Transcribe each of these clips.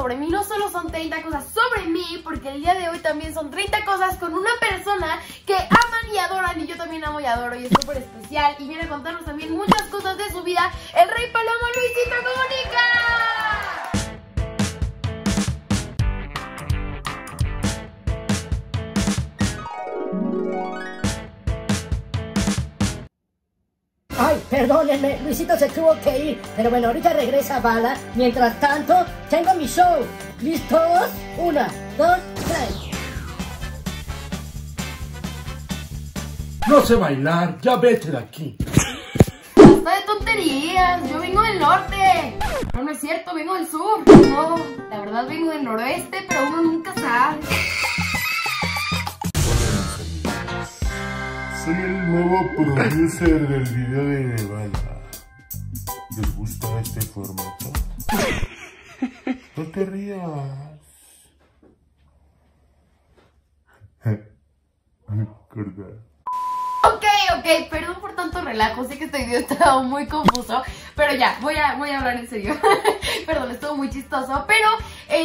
sobre mí, no solo son 30 cosas sobre mí, porque el día de hoy también son 30 cosas con una persona que aman y adoran, y yo también amo y adoro, y es súper especial, y viene a contarnos también muchas cosas de su vida, el Rey Palomo, Luisito Comunica. Ay, perdónenme, Luisito se tuvo que ir, pero bueno, ahorita regresa Bala. Mientras tanto, tengo mi show. ¿Listos? 1, 2, 3. No sé bailar, ya vete de aquí. Basta de tonterías, yo vengo del norte. No, no es cierto, vengo del sur. No, la verdad vengo del noroeste, pero uno nunca sabe. Soy el nuevo producer del video de La Bala. ¿Les gusta este formato? No te rías. Ok, perdón por tanto relajo, sé que este video estaba muy confuso, pero ya, voy a hablar en serio. Perdón, estuvo muy chistoso, pero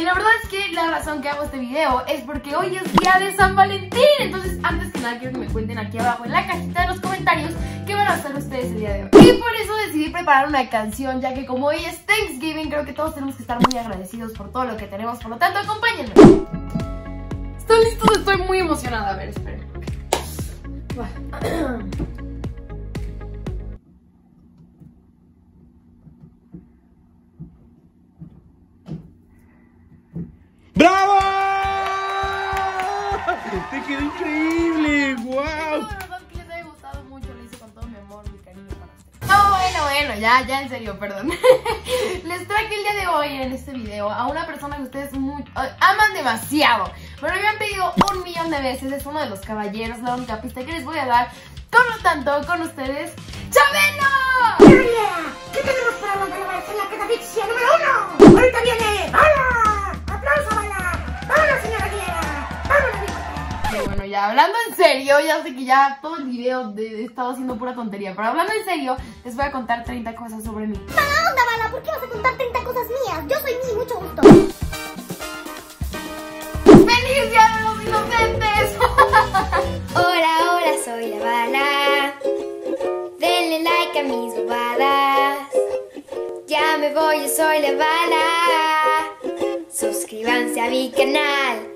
la verdad es que la razón que hago este video es porque hoy es día de San Valentín. Entonces, antes que nada, quiero que me cuenten aquí abajo en la cajita de los comentarios qué van a hacer ustedes el día de hoy. Y por eso decidí preparar una canción, ya que como hoy es Thanksgiving, creo que todos tenemos que estar muy agradecidos por todo lo que tenemos, por lo tanto, acompáñenme. ¿Están listos? Estoy muy emocionada, a ver, esperen. ¡Bravo! ¡Te quedó increíble! ¡Wow! No, la verdad que les haya gustado mucho, lo hice con todo mi amor, mi cariño para ustedes. No, bueno, ya en serio, perdón. Les traje el día de hoy en este video a una persona que ustedes aman demasiado. Pero me han pedido 1,000,000 de veces, es uno de los caballeros, la única pista que les voy a dar. Por lo tanto, con ustedes, ¡Chabelo! ¡Chabela! ¿Qué tenemos para los grabados en la catafixia número 1? ¡Ahorita viene! ¡Hola! ¡Aplauso, Bala! ¡Hola, señora Aguilera! ¡Vámonos! Bueno, ya hablando en serio, ya sé que ya todo el video he estado haciendo pura tontería, pero hablando en serio, les voy a contar 30 cosas sobre mí. ¡Mala onda, Bala! ¿Por qué vas a contar 30 cosas mías? Yo soy mí, mucho gusto. ¡Feliz Día de los Inocentes! Ahora soy La Bala. Denle like a mis bobadas. Ya me voy, yo soy La Bala. Suscríbanse a mi canal.